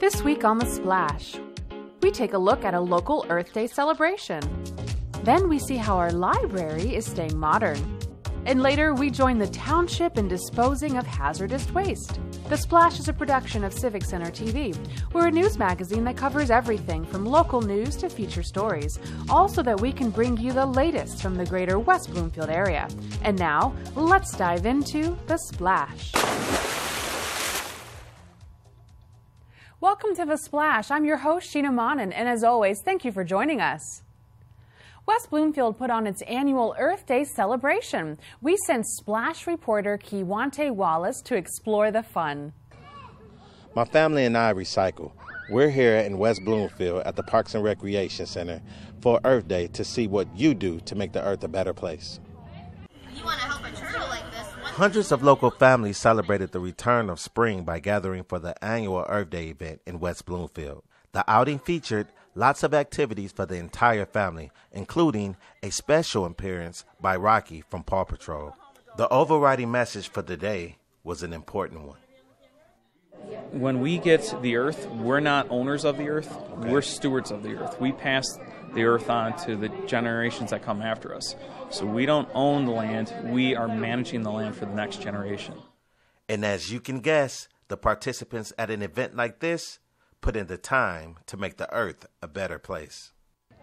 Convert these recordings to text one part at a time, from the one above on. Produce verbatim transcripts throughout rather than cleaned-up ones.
This week on The Splash, we take a look at a local Earth Day celebration. Then we see how our library is staying modern. And later, we join the township in disposing of hazardous waste. The Splash is a production of Civic Center T V. We're a news magazine that covers everything from local news to feature stories, all so that we can bring you the latest from the greater West Bloomfield area. And now, let's dive into The Splash. Welcome to The Splash. I'm your host, Sheena Monnin, and as always, thank you for joining us. West Bloomfield put on its annual Earth Day celebration. We sent Splash reporter Kijuante Wallace to explore the fun. My family and I recycle. We're here in West Bloomfield at the Parks and Recreation Center for Earth Day to see what you do to make the Earth a better place. You want to help a turtle like this? Hundreds of local families celebrated the return of spring by gathering for the annual Earth Day event in West Bloomfield. The outing featured lots of activities for the entire family, including a special appearance by Rocky from Paw Patrol. The overriding message for the day was an important one. When we get the Earth, we're not owners of the Earth, okay. We're stewards of the Earth. We pass the Earth on to the generations that come after us. So we don't own the land, we are managing the land for the next generation. And as you can guess, the participants at an event like this put in the time to make the Earth a better place.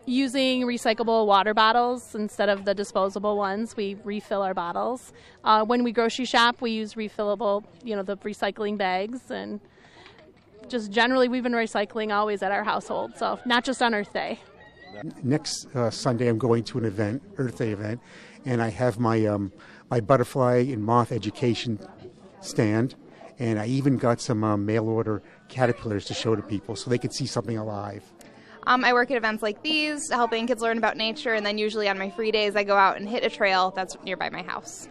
Using recyclable water bottles instead of the disposable ones, we refill our bottles. Uh, when we grocery shop, we use refillable, you know, the recycling bags, and just generally we've been recycling always at our household, so not just on Earth Day. Next uh, Sunday, I'm going to an event, Earth Day event, and I have my um, my butterfly and moth education stand, and I even got some um, mail order caterpillars to show to people so they could see something alive. Um, I work at events like these, helping kids learn about nature, and then usually on my free days I go out and hit a trail that's nearby my house.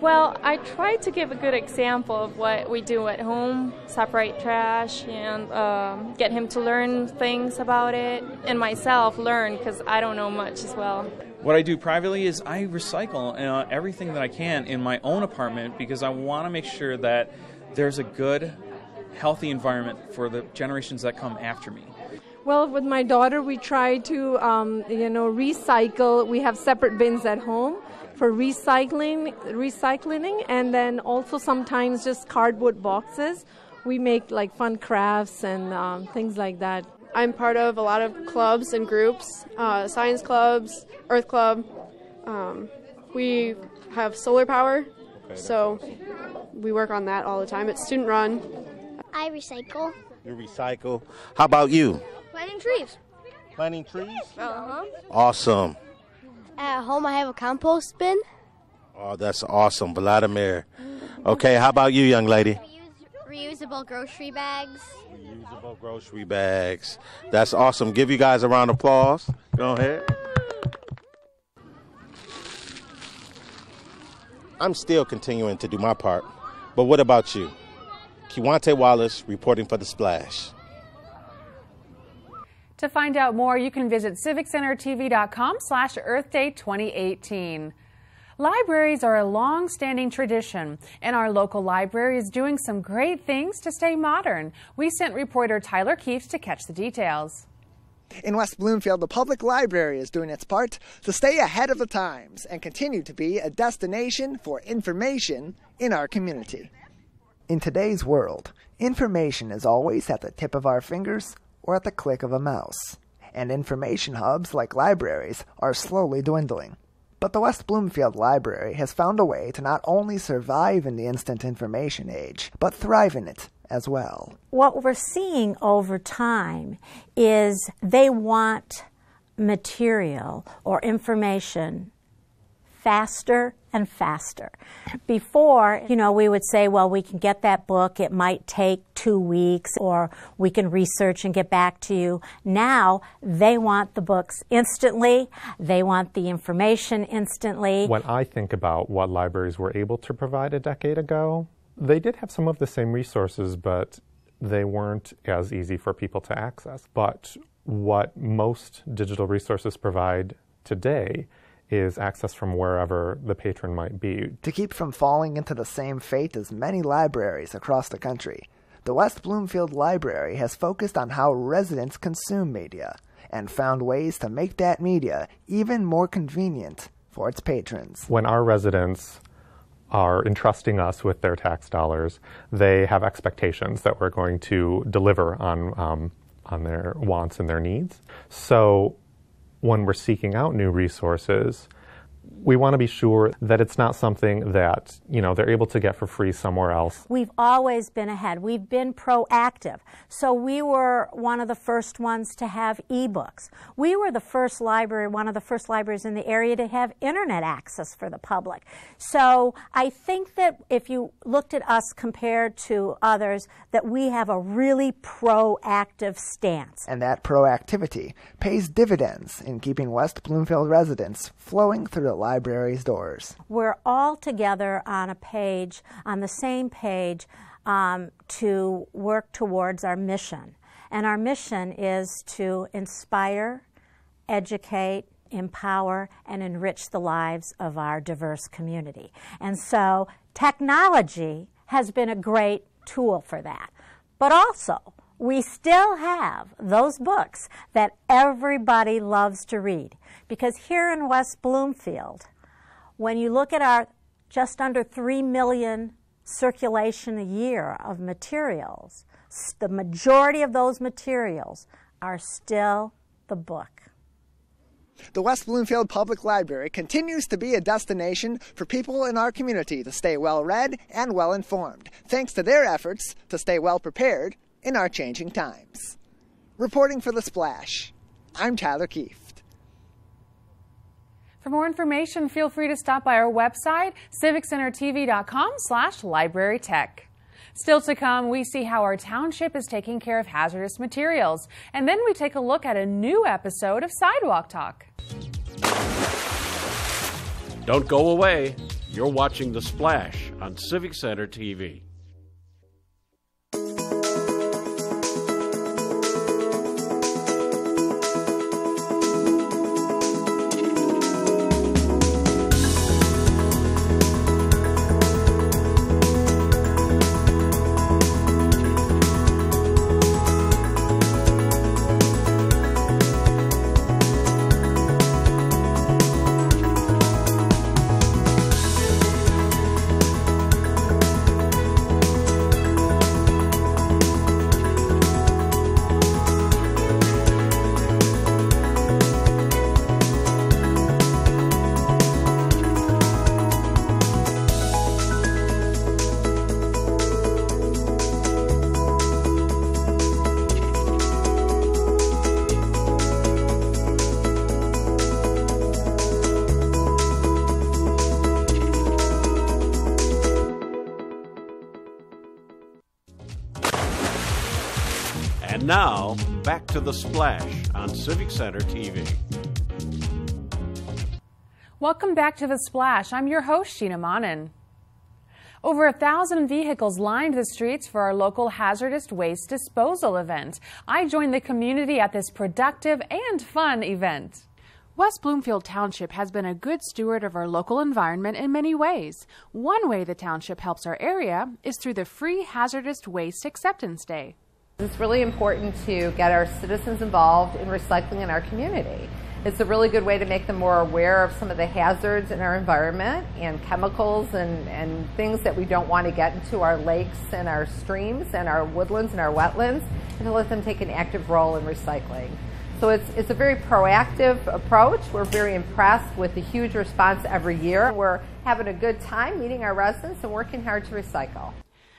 Well, I try to give a good example of what we do at home, separate trash, and um, get him to learn things about it, and myself learn because I don't know much as well. What I do privately is I recycle uh, everything that I can in my own apartment because I want to make sure that there's a good, healthy environment for the generations that come after me. Well, with my daughter, we try to, um, you know, recycle. We have separate bins at home for recycling, recycling, and then also sometimes just cardboard boxes. We make like fun crafts and um, things like that. I'm part of a lot of clubs and groups, uh, science clubs, Earth Club. Um, we have solar power, so we work on that all the time. It's student run. I recycle. You recycle. How about you? Planting trees. Planting trees? Uh-huh. Awesome. At home I have a compost bin. Oh, that's awesome, Vladimir. Okay, how about you, young lady? Reuse, reusable grocery bags. Reusable grocery bags. That's awesome. Give you guys a round of applause. Go ahead. I'm still continuing to do my part, but what about you? Kijuante Wallace reporting for The Splash. To find out more, you can visit civic center t v dot com slash earth day twenty eighteen. Libraries are a long-standing tradition, and our local library is doing some great things to stay modern. We sent reporter Tyler Kieft to catch the details. In West Bloomfield, the public library is doing its part to stay ahead of the times and continue to be a destination for information in our community. In today's world, information is always at the tip of our fingers or at the click of a mouse, and information hubs like libraries are slowly dwindling. But the West Bloomfield Library has found a way to not only survive in the instant information age, but thrive in it as well. What we're seeing over time is they want material or information faster and faster. Before, you know, we would say, well, we can get that book, it might take two weeks, or we can research and get back to you. Now, they want the books instantly, they want the information instantly. When I think about what libraries were able to provide a decade ago, they did have some of the same resources, but they weren't as easy for people to access. But what most digital resources provide today is access from wherever the patron might be. To keep from falling into the same fate as many libraries across the country, The West Bloomfield Library has focused on how residents consume media and found ways to make that media even more convenient for its patrons. When our residents are entrusting us with their tax dollars, they have expectations that we're going to deliver on, um, on their wants and their needs. So when we're seeking out new resources, we want to be sure that it's not something that, you know, they're able to get for free somewhere else. We've always been ahead. We've been proactive. So we were one of the first ones to have ebooks. We were the first library, one of the first libraries in the area to have internet access for the public. So I think that if you looked at us compared to others, that we have a really proactive stance. And that proactivity pays dividends in keeping West Bloomfield residents flowing through the library's doors. We're all together on a page, on the same page, um, to work towards our mission. And our mission is to inspire, educate, empower, and enrich the lives of our diverse community. And so technology has been a great tool for that. But also, we still have those books that everybody loves to read. Because here in West Bloomfield, when you look at our just under three million circulation a year of materials, the majority of those materials are still the book. The West Bloomfield Public Library continues to be a destination for people in our community to stay well-read and well-informed, thanks to their efforts to stay well-prepared in our changing times. Reporting for The Splash, I'm Tyler Kieft. For more information, feel free to stop by our website, civic center t v dot com slash library tech. Still to come, we see how our township is taking care of hazardous materials, and then we take a look at a new episode of Sidewalk Talk. Don't go away. You're watching The Splash on Civic Center T V. Now, back to The Splash on Civic Center T V. Welcome back to The Splash. I'm your host, Sheena Monnin. Over a thousand vehicles lined the streets for our local hazardous waste disposal event. I joined the community at this productive and fun event. West Bloomfield Township has been a good steward of our local environment in many ways. One way the township helps our area is through the Free Hazardous Waste Acceptance Day. It's really important to get our citizens involved in recycling in our community. It's a really good way to make them more aware of some of the hazards in our environment and chemicals and, and things that we don't want to get into our lakes and our streams and our woodlands and our wetlands, and to let them take an active role in recycling. So it's, it's a very proactive approach. We're very impressed with the huge response every year. We're having a good time meeting our residents and working hard to recycle.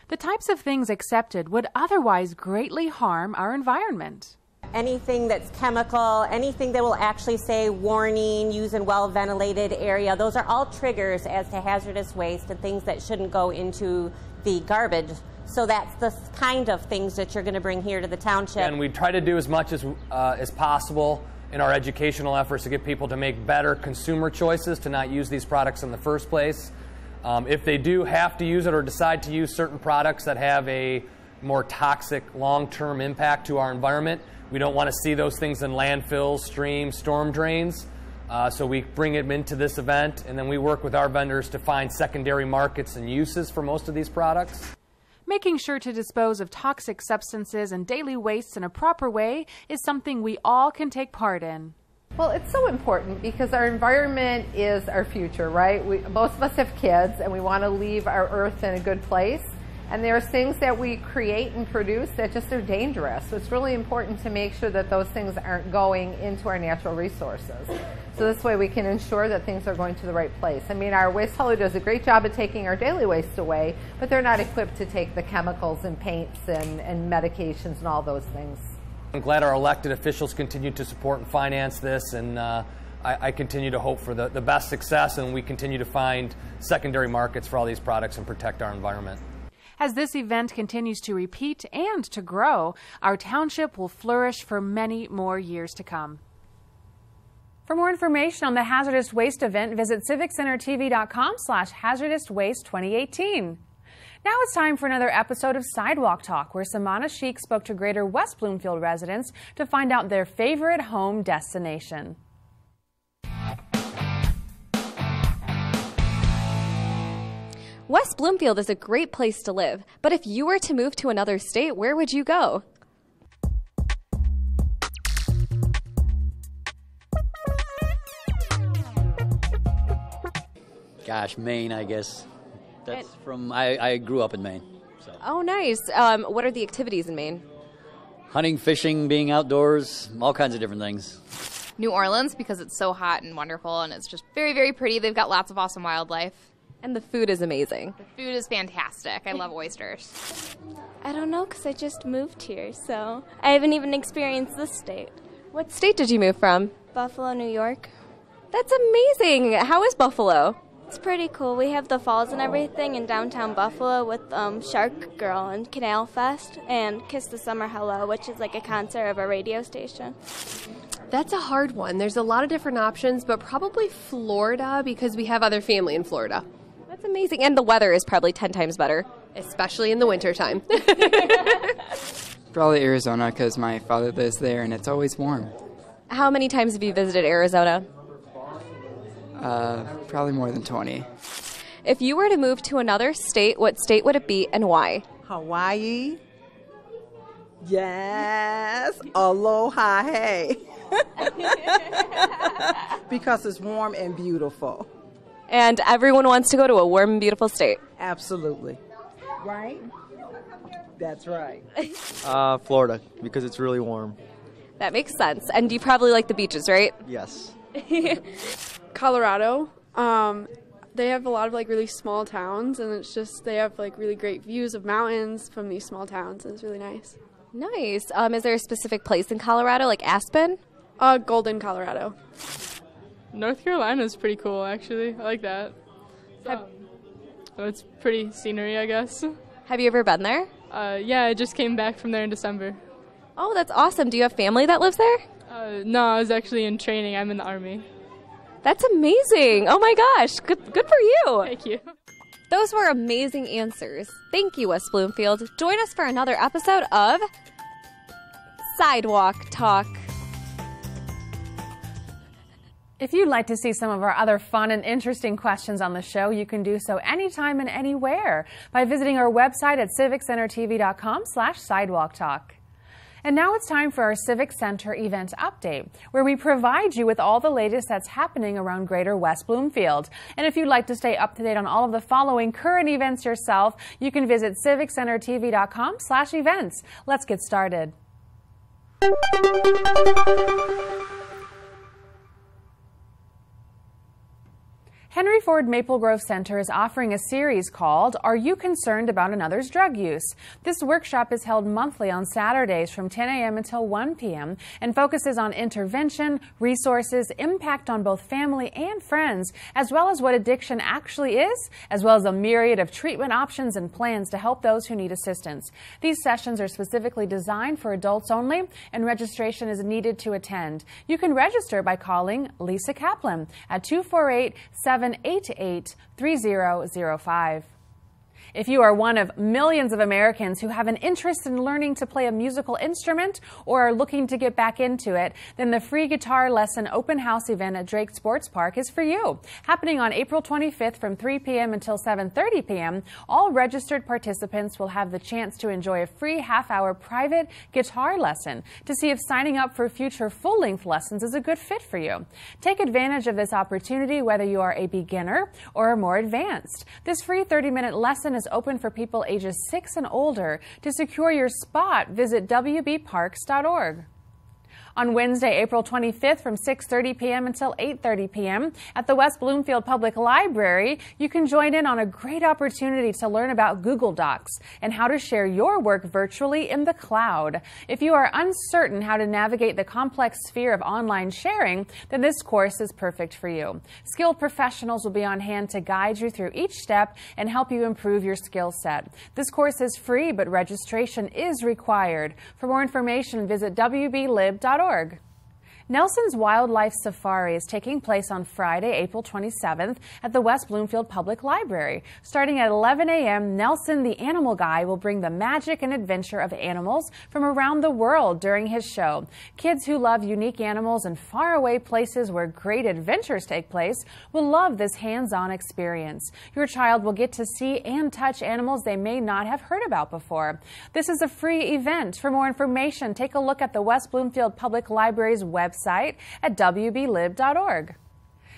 The types of things accepted would otherwise greatly harm our environment. Anything that's chemical, anything that will actually say warning, use in well-ventilated area, those are all triggers as to hazardous waste and things that shouldn't go into the garbage. So that's the kind of things that you're going to bring here to the township. And we try to do as much as, uh, as possible in our educational efforts to get people to make better consumer choices, to not use these products in the first place. Um, if they do have to use it or decide to use certain products that have a more toxic long-term impact to our environment, we don't want to see those things in landfills, streams, storm drains. Uh, so we bring them into this event, and then we work with our vendors to find secondary markets and uses for most of these products. Making sure to dispose of toxic substances and daily wastes in a proper way is something we all can take part in. Well, it's so important because our environment is our future, right? We, most of us have kids and we want to leave our earth in a good place. And there are things that we create and produce that just are dangerous. So it's really important to make sure that those things aren't going into our natural resources. So this way we can ensure that things are going to the right place. I mean, our waste hauler does a great job of taking our daily waste away, but they're not equipped to take the chemicals and paints and, and medications and all those things. I'm glad our elected officials continue to support and finance this, and uh, I, I continue to hope for the, the best success, and we continue to find secondary markets for all these products and protect our environment. As this event continues to repeat and to grow, our township will flourish for many more years to come. For more information on the Hazardous Waste event, visit civic center t v dot com slash hazardous waste twenty eighteen. Now it's time for another episode of Sidewalk Talk, where Samana Sheikh spoke to greater West Bloomfield residents to find out their favorite home destination. West Bloomfield is a great place to live, but if you were to move to another state, where would you go? Gosh, Maine, I guess. That's from, I, I grew up in Maine. So. Oh, nice. Um, what are the activities in Maine? Hunting, fishing, being outdoors, all kinds of different things. New Orleans, because it's so hot and wonderful, and it's just very, very pretty. They've got lots of awesome wildlife. And the food is amazing. The food is fantastic. I love oysters. I don't know, because I just moved here, so I haven't even experienced this state. What state did you move from? Buffalo, New York. That's amazing. How is Buffalo? It's pretty cool. We have the falls and everything in downtown Buffalo with um, Shark Girl and Canal Fest and Kiss the Summer Hello, which is like a concert of a radio station. That's a hard one. There's a lot of different options, but probably Florida because we have other family in Florida. That's amazing. And the weather is probably ten times better, especially in the wintertime. Probably Arizona because my father lives there and it's always warm. How many times have you visited Arizona? Uh, probably more than twenty. If you were to move to another state, what state would it be and why? Hawaii. Yes. Aloha, hey. Because it's warm and beautiful. And everyone wants to go to a warm and beautiful state. Absolutely. Right? That's right. uh, Florida, because it's really warm. That makes sense. And you probably like the beaches, right? Yes. Colorado, um, they have a lot of like really small towns, and it's just they have like really great views of mountains from these small towns, and it's really nice. Nice. Um, is there a specific place in Colorado, like Aspen? Uh, Golden, Colorado. North Carolina is pretty cool, actually. I like that. Have, so it's pretty scenery, I guess. Have you ever been there? Uh, yeah, I just came back from there in December. Oh, that's awesome. Do you have family that lives there? Uh, no, I was actually in training. I'm in the Army. That's amazing. Oh my gosh. Good, good for you. Thank you. Those were amazing answers. Thank you, West Bloomfield. Join us for another episode of Sidewalk Talk. If you'd like to see some of our other fun and interesting questions on the show, you can do so anytime and anywhere by visiting our website at civic center t v dot com slash sidewalk talk. And now it's time for our Civic Center event update, where we provide you with all the latest that's happening around greater West Bloomfield. And if you'd like to stay up to date on all of the following current events yourself, you can visit civic center t v dot com slash events. Let's get started. Henry Ford Maple Grove Center is offering a series called Are You Concerned About Another's Drug Use? This workshop is held monthly on Saturdays from ten a m until one p m and focuses on intervention, resources, impact on both family and friends, as well as what addiction actually is, as well as a myriad of treatment options and plans to help those who need assistance. These sessions are specifically designed for adults only, and registration is needed to attend. You can register by calling Lisa Kaplan at two four eight, seven eight eight, three zero zero five. If you are one of millions of Americans who have an interest in learning to play a musical instrument or are looking to get back into it, then the free guitar lesson open house event at Drake Sports Park is for you. Happening on April twenty-fifth from three p m until seven thirty p m, all registered participants will have the chance to enjoy a free half-hour private guitar lesson to see if signing up for future full-length lessons is a good fit for you. Take advantage of this opportunity whether you are a beginner or a more advanced. This free thirty-minute lesson is open for people ages six and older. To secure your spot, visit w b parks dot org. On Wednesday, April twenty-fifth from six thirty p m until eight thirty p m at the West Bloomfield Public Library, you can join in on a great opportunity to learn about Google Docs and how to share your work virtually in the cloud. If you are uncertain how to navigate the complex sphere of online sharing, then this course is perfect for you. Skilled professionals will be on hand to guide you through each step and help you improve your skill set. This course is free, but registration is required. For more information, visit w b lib dot org. Nelson's Wildlife Safari is taking place on Friday, April twenty-seventh at the West Bloomfield Public Library. Starting at eleven a m, Nelson the Animal Guy will bring the magic and adventure of animals from around the world during his show. Kids who love unique animals and faraway places where great adventures take place will love this hands-on experience. Your child will get to see and touch animals they may not have heard about before. This is a free event. For more information, take a look at the West Bloomfield Public Library's website at w b lib dot org.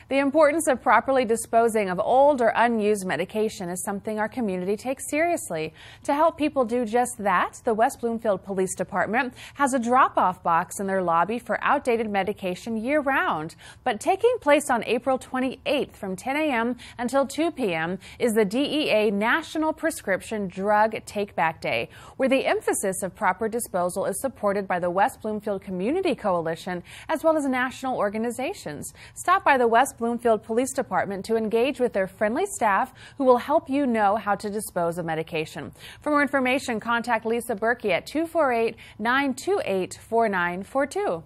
The importance of properly disposing of old or unused medication is something our community takes seriously. To help people do just that, the West Bloomfield Police Department has a drop-off box in their lobby for outdated medication year-round. But taking place on April twenty-eighth from ten a m until two p m is the D E A National Prescription Drug Take-Back Day, where the emphasis of proper disposal is supported by the West Bloomfield Community Coalition as well as national organizations. Stop by the West Bloomfield Police Department to engage with their friendly staff who will help you know how to dispose of medication. For more information, contact Lisa Berkey at two four eight, nine two eight, four nine four two.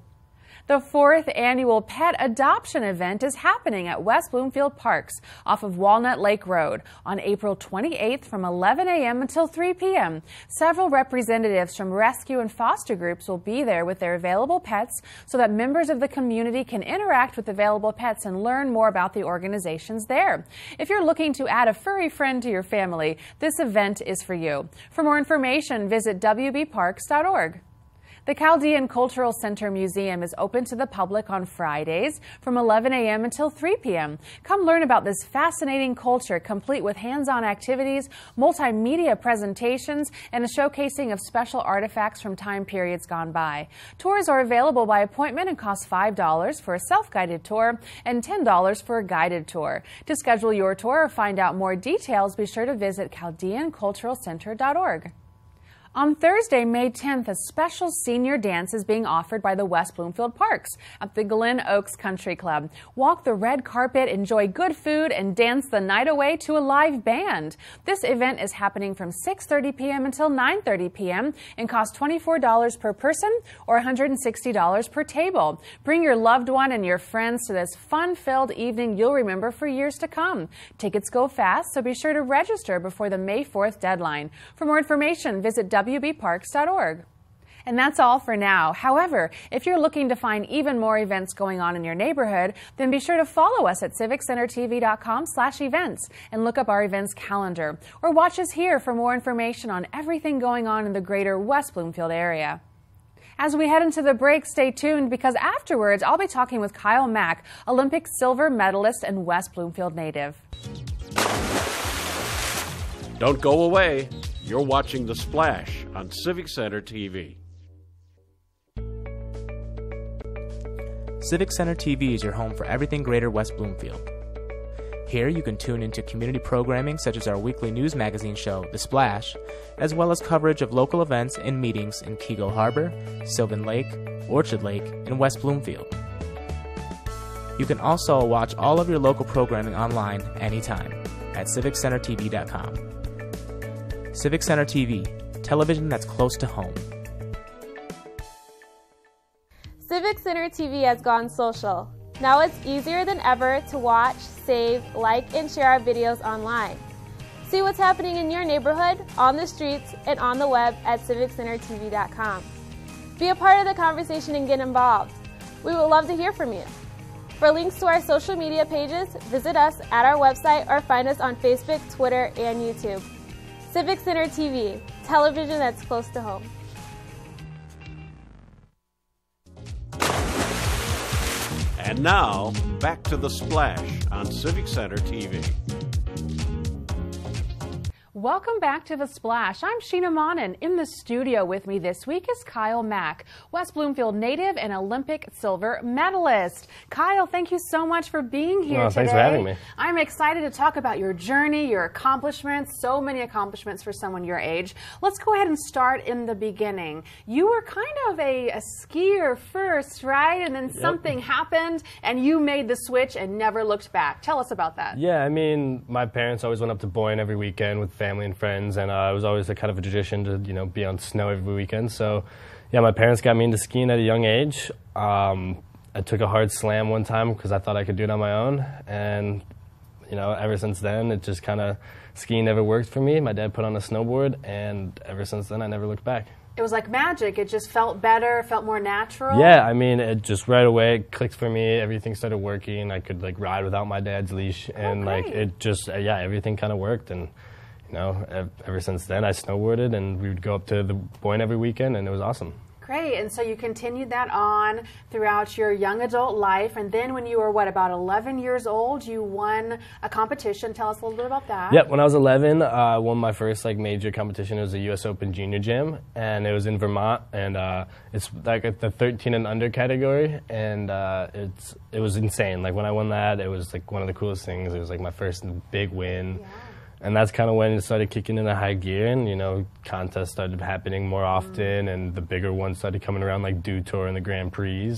The fourth annual pet adoption event is happening at West Bloomfield Parks off of Walnut Lake Road on April twenty-eighth from eleven a m until three p m Several representatives from rescue and foster groups will be there with their available pets so that members of the community can interact with available pets and learn more about the organizations there. If you're looking to add a furry friend to your family, this event is for you. For more information, visit w b parks dot org. The Chaldean Cultural Center Museum is open to the public on Fridays from eleven a m until three p m Come learn about this fascinating culture, complete with hands-on activities, multimedia presentations, and a showcasing of special artifacts from time periods gone by. Tours are available by appointment and cost five dollars for a self-guided tour and ten dollars for a guided tour. To schedule your tour or find out more details, be sure to visit chaldean cultural center dot org. On Thursday, May tenth, a special senior dance is being offered by the West Bloomfield Parks at the Glen Oaks Country Club. Walk the red carpet, enjoy good food, and dance the night away to a live band. This event is happening from six thirty p m until nine thirty p m and costs twenty-four dollars per person or one hundred sixty dollars per table. Bring your loved one and your friends to this fun-filled evening you'll remember for years to come. Tickets go fast, so be sure to register before the May fourth deadline. For more information, visit w b parks dot org. And that's all for now. However, if you're looking to find even more events going on in your neighborhood, then be sure to follow us at civic center t v dot com slash events and look up our events calendar. Or watch us here for more information on everything going on in the greater West Bloomfield area. As we head into the break, stay tuned because afterwards I'll be talking with Kyle Mack, Olympic silver medalist and West Bloomfield native. Don't go away. You're watching The Splash on Civic Center T V. Civic Center T V is your home for everything Greater West Bloomfield. Here you can tune into community programming such as our weekly news magazine show, The Splash, as well as coverage of local events and meetings in Keego Harbor, Sylvan Lake, Orchard Lake, and West Bloomfield. You can also watch all of your local programming online anytime at civic center t v dot com. Civic Center T V, television that's close to home. Civic Center T V has gone social. Now it's easier than ever to watch, save, like, and share our videos online. See what's happening in your neighborhood, on the streets, and on the web at civic center t v dot com. Be a part of the conversation and get involved. We would love to hear from you. For links to our social media pages, visit us at our website or find us on Facebook, Twitter, and YouTube. Civic Center T V, television that's close to home. And now, back to The Splash on Civic Center T V. Welcome back to The Splash. I'm Sheena Monnin. In the studio with me this week is Kyle Mack, West Bloomfield native and Olympic silver medalist. Kyle, thank you so much for being here well, today. Thanks for having me. I'm excited to talk about your journey, your accomplishments, so many accomplishments for someone your age. Let's go ahead and start in the beginning. You were kind of a, a skier first, right? And then yep. something happened and you made the switch and never looked back. Tell us about that. Yeah, I mean, my parents always went up to Boyne every weekend with family and friends, and uh, it was always a kind of a tradition to, you know, be on snow every weekend. So, yeah, my parents got me into skiing at a young age. Um, I took a hard slam one time because I thought I could do it on my own, and, you know, ever since then, it just kind of, skiing never worked for me. My dad put on a snowboard, and ever since then, I never looked back. It was like magic. It just felt better, felt more natural. Yeah, I mean, it just right away it clicked for me. Everything started working. I could, like, ride without my dad's leash, and, oh, like, it just, yeah, everything kind of worked, and you know, ever since then, I snowboarded, and we would go up to the Boyne every weekend, and it was awesome. Great, and so you continued that on throughout your young adult life, and then when you were, what, about eleven years old, you won a competition. Tell us a little bit about that. Yep, when I was eleven, uh, I won my first, like, major competition. It was the U S Open Junior Jam, and it was in Vermont, and uh, it's, like, the thirteen and under category, and uh, it's it was insane. Like, when I won that, it was, like, one of the coolest things. It was, like, my first big win. Yeah. And that's kind of when it started kicking into high gear, and, you know, contests started happening more often, and the bigger ones started coming around, like Dew Tour and the Grand Prix.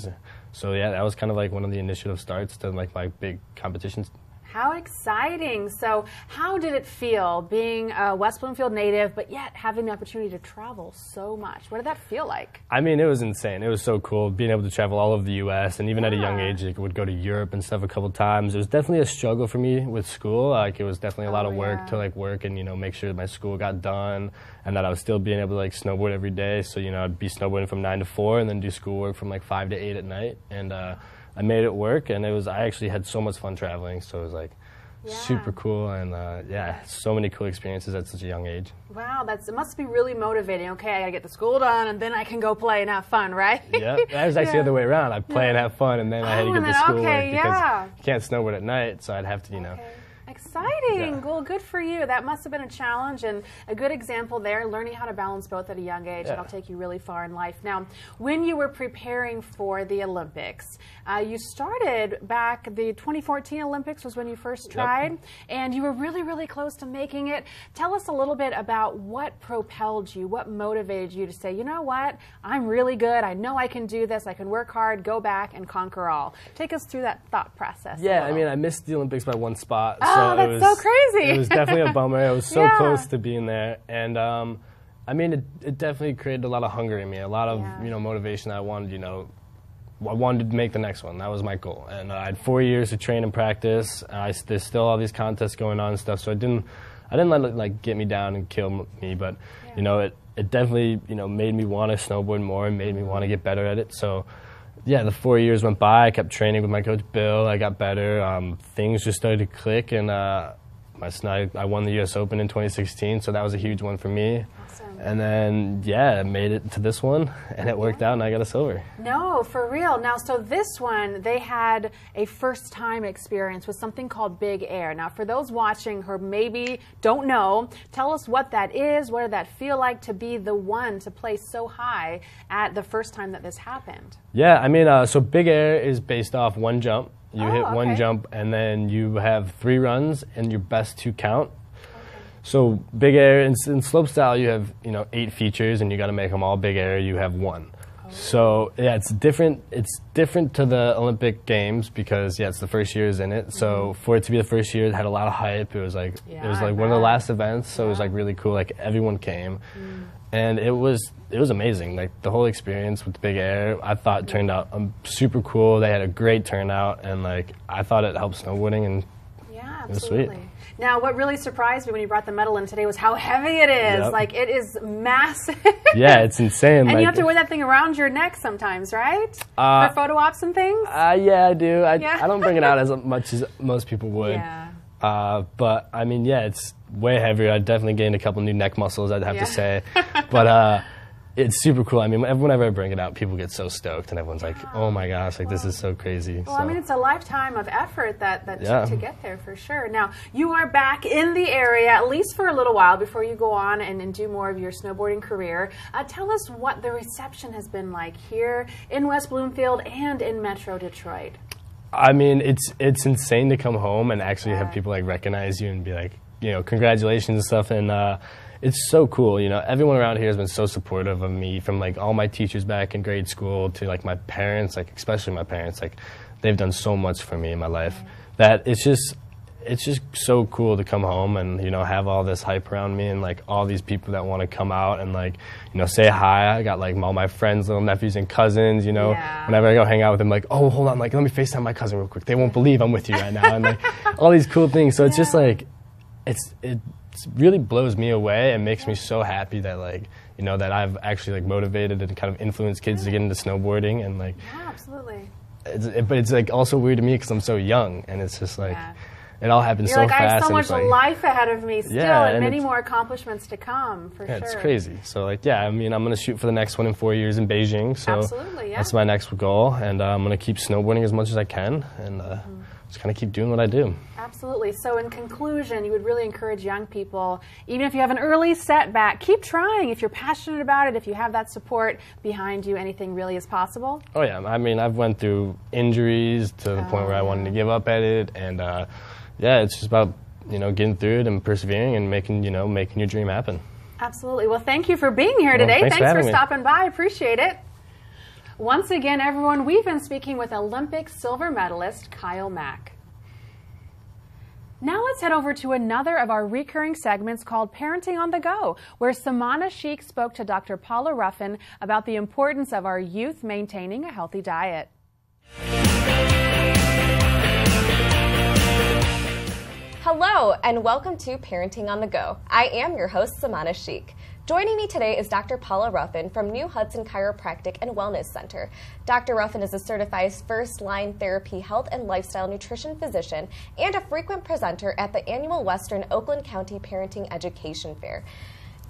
So, yeah, that was kind of like one of the initiative starts to, like, my big competitions. How exciting. So how did it feel being a West Bloomfield native, but yet having the opportunity to travel so much? What did that feel like? I mean, it was insane. It was so cool being able to travel all over the U S and even yeah. at a young age, I would go to Europe and stuff a couple times. It was definitely a struggle for me with school. Like, it was definitely a lot oh, of work yeah. to, like, work and, you know, make sure that my school got done and that I was still being able to, like, snowboard every day. So, you know, I'd be snowboarding from nine to four and then do schoolwork from, like, five to eight at night. And, uh, I made it work, and it was, I actually had so much fun traveling, so it was like yeah. super cool, and uh, yeah, so many cool experiences at such a young age. Wow, that's, it must be really motivating. Okay, I gotta get the school done, and then I can go play and have fun, right? Yeah, that was actually yeah. the other way around. I play yeah. and have fun, and then oh, I had to get the school okay, work because yeah. you can't snowboard at night, so I'd have to, you know. Okay. Exciting. Yeah. Well, good for you. That must have been a challenge and a good example there, learning how to balance both at a young age. Yeah. That'll take you really far in life. Now, when you were preparing for the Olympics, uh, you started back, the twenty fourteen Olympics was when you first tried, yep. and you were really, really close to making it. Tell us a little bit about what propelled you, what motivated you to say, you know what, I'm really good. I know I can do this. I can work hard, go back, and conquer all. Take us through that thought process. Yeah, I mean, I missed the Olympics by one spot. So oh, that's was, so crazy. It was definitely a bummer. I was so yeah. close to being there. And, um, I mean, it, it definitely created a lot of hunger in me, a lot of, yeah. you know, motivation. I wanted, you know, I wanted to make the next one. That was my goal. And uh, I had four years to train and practice. And I, there's still all these contests going on and stuff. So I didn't, I didn't let it, like, get me down and kill me. But, yeah. you know, it, it definitely, you know, made me want to snowboard more and made me want to get better at it. So, yeah, the four years went by. I kept training with my coach Bill. I got better. Um, things just started to click, and uh, my I won the U S Open in twenty sixteen, so that was a huge one for me. Awesome. And then, yeah, I made it to this one, and it worked yeah. out, and I got a silver. No, for real. Now, so this one, they had a first-time experience with something called Big Air. Now, for those watching who maybe don't know, tell us what that is. What did that feel like to be the one to play so high at the first time that this happened? Yeah, I mean, uh, so Big Air is based off one jump. You oh, hit one okay. jump, and then you have three runs, and your best two count. So Big Air, in, in slopestyle, you have, you know, eight features, and you got to make them all Big Air. You have one. Oh. So, yeah, it's different. It's different to the Olympic Games because, yeah, it's the first year's in it. Mm-hmm. So for it to be the first year, it had a lot of hype. It was like yeah, it was like I one bet. of the last events, so yeah. it was like really cool. Like, everyone came, mm. and it was it was amazing. Like, the whole experience with Big Air, I thought turned out um, super cool. They had a great turnout, and, like, I thought it helped snowboarding and. absolutely. Now, what really surprised me when you brought the medal in today was how heavy it is. Yep. Like, it is massive. Yeah, it's insane. And like, you have to wear that thing around your neck sometimes, right? Uh, For photo ops and things? Uh, yeah, I do. I, yeah. I don't bring it out as much as most people would. Yeah. Uh, but, I mean, yeah, it's way heavier. I definitely gained a couple new neck muscles, I'd have yeah. to say. But uh, it's super cool. I mean, whenever I bring it out, people get so stoked, and everyone's like, oh, my gosh, like, this is so crazy. Well, so. I mean, it's a lifetime of effort that, that yeah. took to get there, for sure. Now, you are back in the area, at least for a little while, before you go on and, and do more of your snowboarding career. Uh, tell us what the reception has been like here in West Bloomfield and in Metro Detroit. I mean, it's it's insane to come home and actually yeah. have people like recognize you and be like, you know, congratulations and stuff. And uh, it's so cool. You know, everyone around here has been so supportive of me, from like all my teachers back in grade school to like my parents, like especially my parents. Like, they've done so much for me in my life yeah. that it's just it's just so cool to come home and, you know, have all this hype around me and like all these people that want to come out and like, you know, say hi. I got like all my friends, little nephews and cousins, you know, yeah. whenever I go hang out with them, like, oh, hold on, like, let me FaceTime my cousin real quick. They won't believe I'm with you right now. And like all these cool things. So it's yeah. just like, it's it really blows me away and makes me so happy that, like, you know, that I've actually like motivated and kind of influenced kids yeah. to get into snowboarding. And like, yeah, absolutely. It's, it, but it's like also weird to me because I'm so young, and it's just like, yeah. it all happens You're so like, fast. I have so much like, life ahead of me still, yeah, and, and many more accomplishments to come, for yeah, sure. It's crazy. So, like, yeah, I mean, I'm going to shoot for the next one in four years in Beijing. So Absolutely, yeah. that's my next goal, and uh, I'm going to keep snowboarding as much as I can, and uh, mm-hmm. just kind of keep doing what I do. Absolutely. So, in conclusion, you would really encourage young people, even if you have an early setback, keep trying. If you're passionate about it, if you have that support behind you, anything really is possible. Oh, yeah. I mean, I've went through injuries to the oh, point where I wanted to give up at it, and... Uh, yeah, it's just about, you know, getting through it and persevering and making, you know, making your dream happen. Absolutely. Well, thank you for being here today. Well, thanks thanks for, for stopping me. by. I appreciate it. Once again, everyone, we've been speaking with Olympic silver medalist Kyle Mack. Now let's head over to another of our recurring segments called Parenting on the Go, where Samana Sheikh spoke to Doctor Paula Ruffin about the importance of our youth maintaining a healthy diet. Hello, and welcome to Parenting on the Go. I am your host, Samana Sheikh. Joining me today is Doctor Paula Ruffin from New Hudson Chiropractic and Wellness Center. Doctor Ruffin is a certified first-line therapy health and lifestyle nutrition physician and a frequent presenter at the annual Western Oakland County Parenting Education Fair.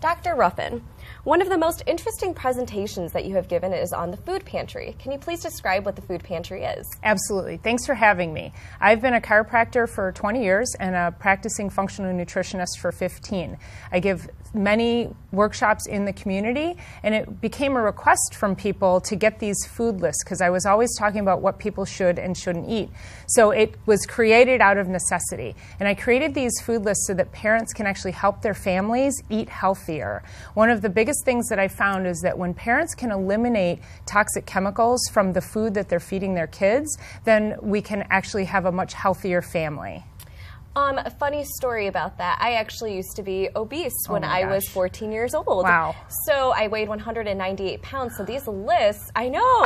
Doctor Ruffin, one of the most interesting presentations that you have given is on the food pantry. Can you please describe what the food pantry is? Absolutely. Thanks for having me. I've been a chiropractor for twenty years and a practicing functional nutritionist for fifteen. I give many workshops in the community, and it became a request from people to get these food lists because I was always talking about what people should and shouldn't eat. So it was created out of necessity. And I created these food lists so that parents can actually help their families eat healthy. One of the biggest things that I found is that when parents can eliminate toxic chemicals from the food that they're feeding their kids, then we can actually have a much healthier family. Um, a funny story about that. I actually used to be obese when oh I was fourteen years old. Wow. So I weighed one hundred ninety-eight pounds. So these lists, I know,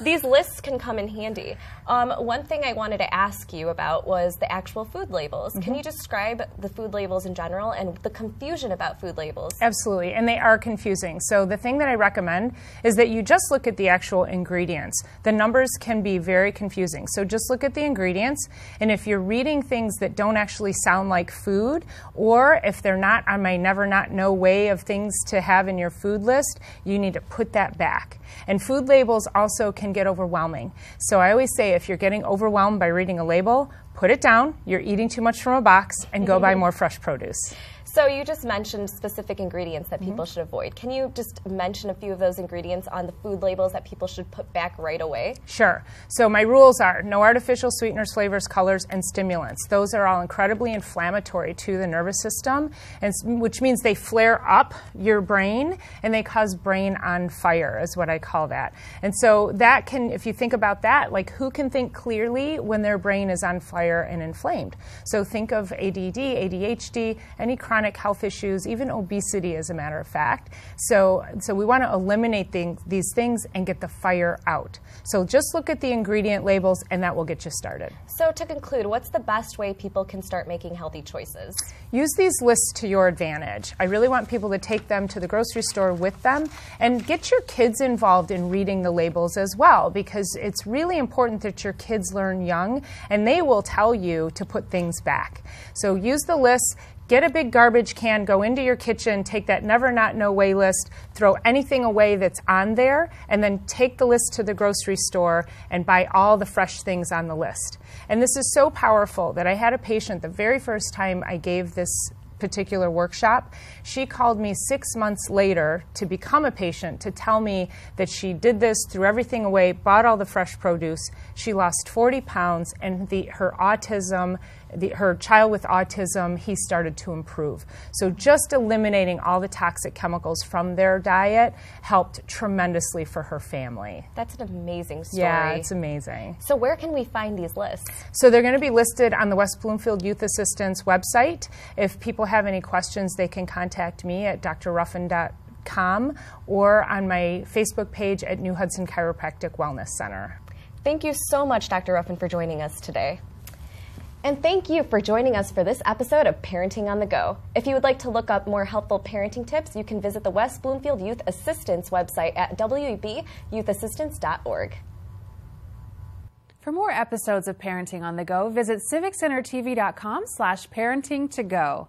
these lists can come in handy. Um, one thing I wanted to ask you about was the actual food labels. Mm-hmm. Can you describe the food labels in general and the confusion about food labels? Absolutely, and they are confusing. So the thing that I recommend is that you just look at the actual ingredients. The numbers can be very confusing. So just look at the ingredients, and if you're reading things that don't actually Actually sound like food, or if they're not on my never not know way of things to have in your food list, you need to put that back. And food labels also can get overwhelming. So I always say if you're getting overwhelmed by reading a label, put it down, you're eating too much from a box, and go buy more fresh produce. So you just mentioned specific ingredients that people mm-hmm. should avoid. Can you just mention a few of those ingredients on the food labels that people should put back right away? Sure. So my rules are no artificial sweeteners, flavors, colors, and stimulants. Those are all incredibly inflammatory to the nervous system, and which means they flare up your brain and they cause brain on fire is what I call that. And so that can, if you think about that, like who can think clearly when their brain is on fire and inflamed? So think of A D D, A D H D, any chronic chronic health issues, even obesity, as a matter of fact. So, so we want to eliminate things, these things and get the fire out. So just look at the ingredient labels and that will get you started. So to conclude, what's the best way people can start making healthy choices? Use these lists to your advantage. I really want people to take them to the grocery store with them, and get your kids involved in reading the labels as well, because it's really important that your kids learn young and they will tell you to put things back. So use the lists. Get a big garbage can, go into your kitchen, take that never not no way list, throw anything away that's on there, and then take the list to the grocery store and buy all the fresh things on the list. And this is so powerful that I had a patient the very first time I gave this particular workshop. She called me six months later to become a patient to tell me that she did this, threw everything away, bought all the fresh produce. She lost forty pounds, and the, her autism, the, her child with autism, he started to improve. So just eliminating all the toxic chemicals from their diet helped tremendously for her family. That's an amazing story. Yeah, it's amazing. So where can we find these lists? So they're going to be listed on the West Bloomfield Youth Assistance website. If people have any questions, they can contact me at d r ruffin dot com or on my Facebook page at New Hudson Chiropractic Wellness Center. Thank you so much, Doctor Ruffin, for joining us today. And thank you for joining us for this episode of Parenting on the Go. If you would like to look up more helpful parenting tips, you can visit the West Bloomfield Youth Assistance website at w b youth assistance dot org. For more episodes of Parenting on the Go, visit civic center t v dot com slash parenting to go.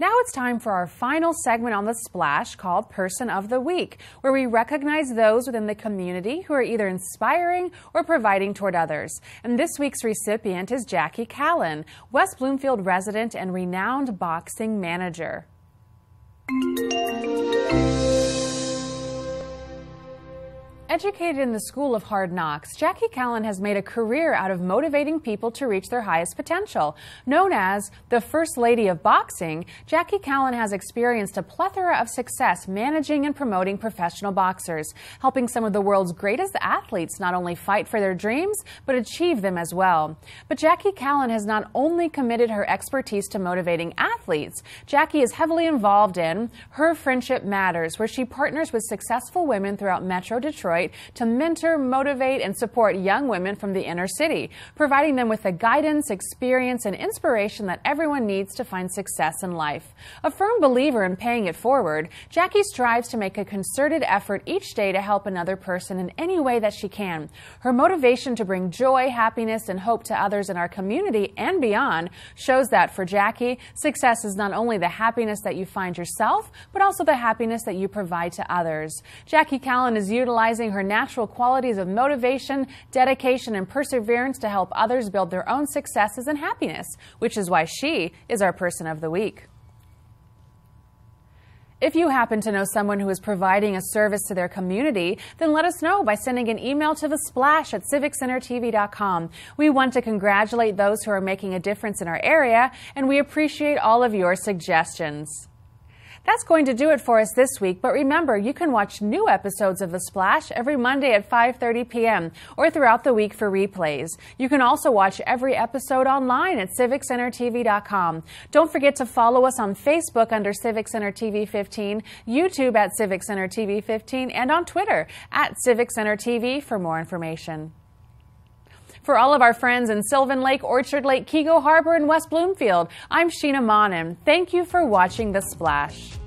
Now it's time for our final segment on The Splash called Person of the Week, where we recognize those within the community who are either inspiring or providing toward others. And this week's recipient is Jackie Kallen, West Bloomfield resident and renowned boxing manager. Educated in the School of Hard Knocks, Jackie Kallen has made a career out of motivating people to reach their highest potential. Known as the First Lady of Boxing, Jackie Kallen has experienced a plethora of success managing and promoting professional boxers, helping some of the world's greatest athletes not only fight for their dreams, but achieve them as well. But Jackie Kallen has not only committed her expertise to motivating athletes, Jackie is heavily involved in Her Friendship Matters, where she partners with successful women throughout Metro Detroit to mentor, motivate, and support young women from the inner city, providing them with the guidance, experience, and inspiration that everyone needs to find success in life. A firm believer in paying it forward, Jackie strives to make a concerted effort each day to help another person in any way that she can. Her motivation to bring joy, happiness, and hope to others in our community and beyond shows that for Jackie, success is not only the happiness that you find yourself, but also the happiness that you provide to others. Jackie Kallen is utilizing her natural qualities of motivation, dedication, and perseverance to help others build their own successes and happiness, which is why she is our Person of the Week. If you happen to know someone who is providing a service to their community, then let us know by sending an email to the splash at civic center t v dot com. We want to congratulate those who are making a difference in our area, and we appreciate all of your suggestions. That's going to do it for us this week, but remember, you can watch new episodes of The Splash every Monday at five thirty p m or throughout the week for replays. You can also watch every episode online at civic center t v dot com. Don't forget to follow us on Facebook under Civic Center T V fifteen, YouTube at Civic Center T V fifteen, and on Twitter at Civic Center T V for more information. For all of our friends in Sylvan Lake, Orchard Lake, Keego Harbor, and West Bloomfield, I'm Sheena Monnin. Thank you for watching The Splash.